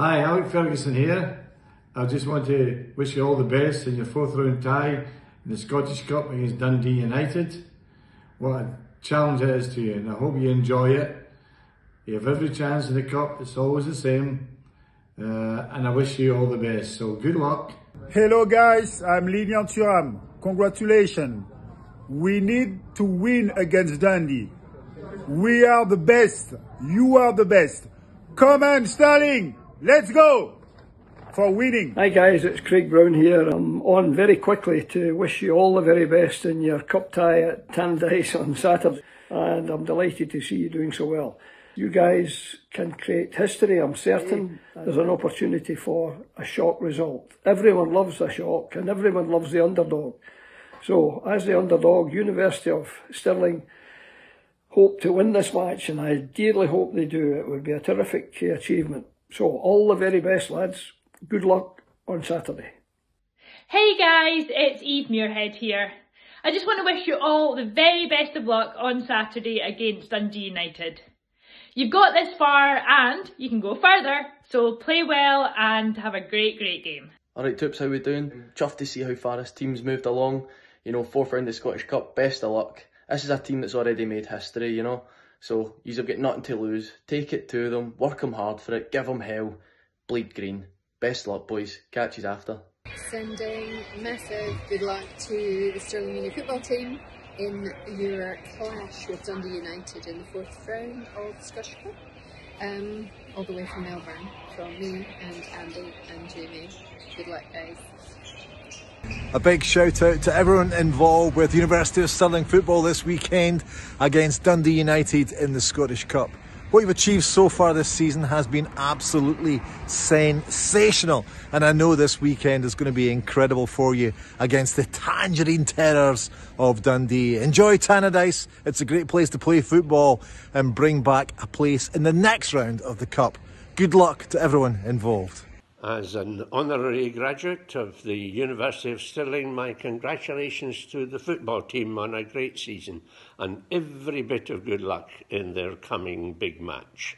Hi, Alec Ferguson here. I just want to wish you all the best in your fourth round tie in the Scottish Cup against Dundee United. What a challenge it is to you, and I hope you enjoy it. You have every chance in the cup, it's always the same. And I wish you all the best, so good luck. Hello guys, I'm Lilian Thuram. Congratulations. We need to win against Dundee. We are the best. You are the best. Come on, Stirling. Let's go for winning. Hi guys, it's Craig Brown here. I'm on very quickly to wish you all the very best in your cup tie at Tannadice on Saturday. And I'm delighted to see you doing so well. You guys can create history, I'm certain. There's an opportunity for a shock result. Everyone loves a shock and everyone loves the underdog. So, as the underdog, University of Stirling hope to win this match, and I dearly hope they do. It would be a terrific achievement. So, all the very best, lads. Good luck on Saturday. Hey guys, it's Eve Muirhead here. I just want to wish you all the very best of luck on Saturday against Dundee United. You've got this far and you can go further, so play well and have a great game. Alright troops, how we doing? Chuffed to see how far this team's moved along. You know, fourth round of the Scottish Cup, best of luck. This is a team that's already made history, you know. So, you've got nothing to lose. Take it to them, work them hard for it, give them hell, bleed green. Best luck, boys. Catch you after. Sending massive good luck to the Stirling Uni football team in your clash with Dundee United in the fourth round of the Scottish Cup. All the way from Melbourne, from me and Andy and Jamie. Good luck, guys. A big shout out to everyone involved with University of Stirling football this weekend against Dundee United in the Scottish Cup. What you've achieved so far this season has been absolutely sensational, and I know this weekend is going to be incredible for you against the tangerine terrors of Dundee. Enjoy Tannadice, it's a great place to play football and bring back a place in the next round of the Cup. Good luck to everyone involved. As an honorary graduate of the University of Stirling, my congratulations to the football team on a great season and every bit of good luck in their coming big match.